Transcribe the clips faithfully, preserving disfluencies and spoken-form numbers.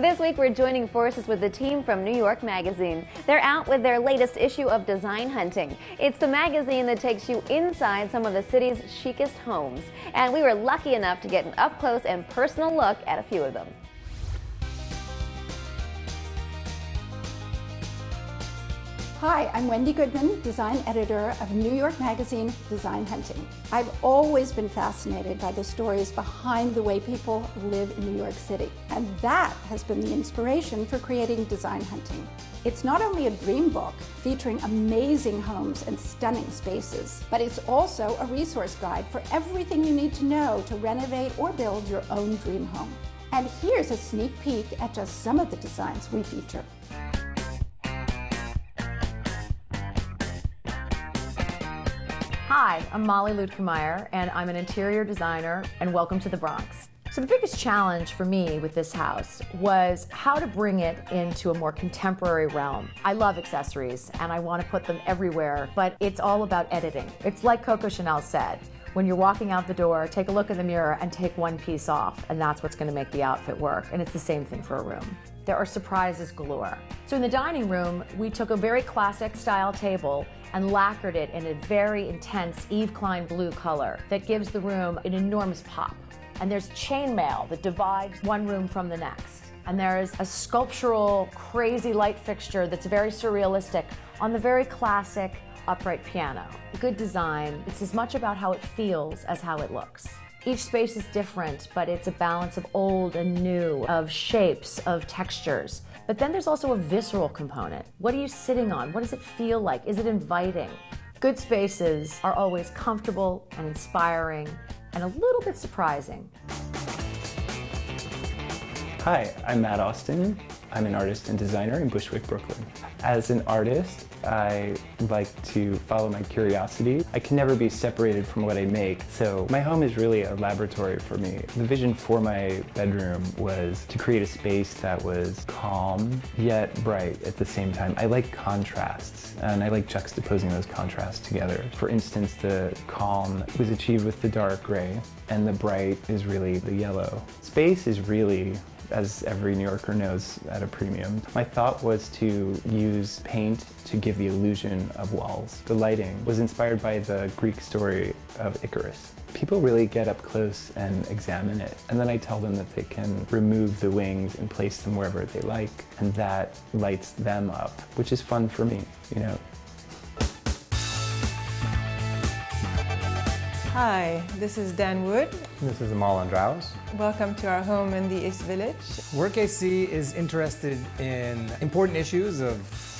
This week we're joining forces with the team from New York Magazine. They're out with their latest issue of Design Hunting. It's the magazine that takes you inside some of the city's chicest homes. And we were lucky enough to get an up-close and personal look at a few of them. Hi, I'm Wendy Goodman, design editor of New York Magazine Design Hunting. I've always been fascinated by the stories behind the way people live in New York City, and that has been the inspiration for creating Design Hunting. It's not only a dream book featuring amazing homes and stunning spaces, but it's also a resource guide for everything you need to know to renovate or build your own dream home. And here's a sneak peek at just some of the designs we feature. Hi, I'm Molly Ludkemeyer, and I'm an interior designer, and welcome to the Bronx. So the biggest challenge for me with this house was how to bring it into a more contemporary realm. I love accessories, and I want to put them everywhere, but it's all about editing. It's like Coco Chanel said, when you're walking out the door, take a look in the mirror and take one piece off, and that's what's going to make the outfit work, and it's the same thing for a room. There are surprises galore. So in the dining room, we took a very classic style table and lacquered it in a very intense Yves Klein blue color that gives the room an enormous pop. And there's chainmail that divides one room from the next. And there is a sculptural, crazy light fixture that's very surrealistic on the very classic upright piano. Good design, it's as much about how it feels as how it looks. Each space is different, but it's a balance of old and new, of shapes, of textures. But then there's also a visceral component. What are you sitting on? What does it feel like? Is it inviting? Good spaces are always comfortable and inspiring and a little bit surprising. Hi, I'm Matt Austin. I'm an artist and designer in Bushwick, Brooklyn. As an artist, I like to follow my curiosity. I can never be separated from what I make, so my home is really a laboratory for me. The vision for my bedroom was to create a space that was calm, yet bright at the same time. I like contrasts, and I like juxtaposing those contrasts together. For instance, the calm was achieved with the dark gray, and the bright is really the yellow. Space is really, as every New Yorker knows, at a premium. My thought was to use paint to give the illusion of walls. The lighting was inspired by the Greek story of Icarus. People really get up close and examine it, and then I tell them that they can remove the wings and place them wherever they like, and that lights them up, which is fun for me, you know. Hi, this is Dan Wood. This is Amal Andraos. Welcome to our home in the East Village. Work A C is interested in important issues of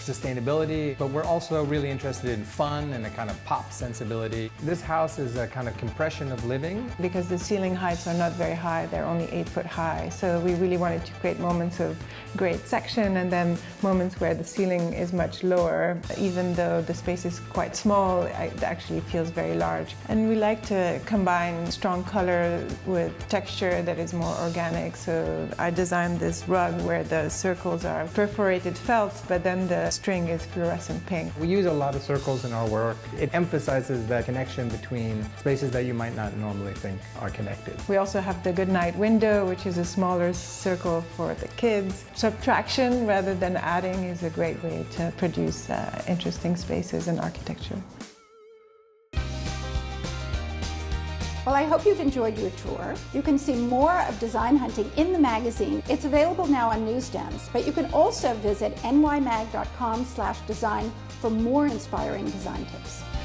sustainability, but we're also really interested in fun and a kind of pop sensibility. This house is a kind of compression of living. Because the ceiling heights are not very high, they're only eight foot high, so we really wanted to create moments of great section and then moments where the ceiling is much lower. Even though the space is quite small, it actually feels very large. And we like to combine strong color with texture that is more organic, so I designed this rug where the circles are perforated felt, but then the string is fluorescent pink. We use a lot of circles in our work. It emphasizes the connection between spaces that you might not normally think are connected. We also have the goodnight window, which is a smaller circle for the kids. Subtraction rather than adding is a great way to produce uh, interesting spaces in architecture. Well, I hope you've enjoyed your tour. You can see more of Design Hunting in the magazine. It's available now on newsstands, but you can also visit nymag dot com slash design for more inspiring design tips.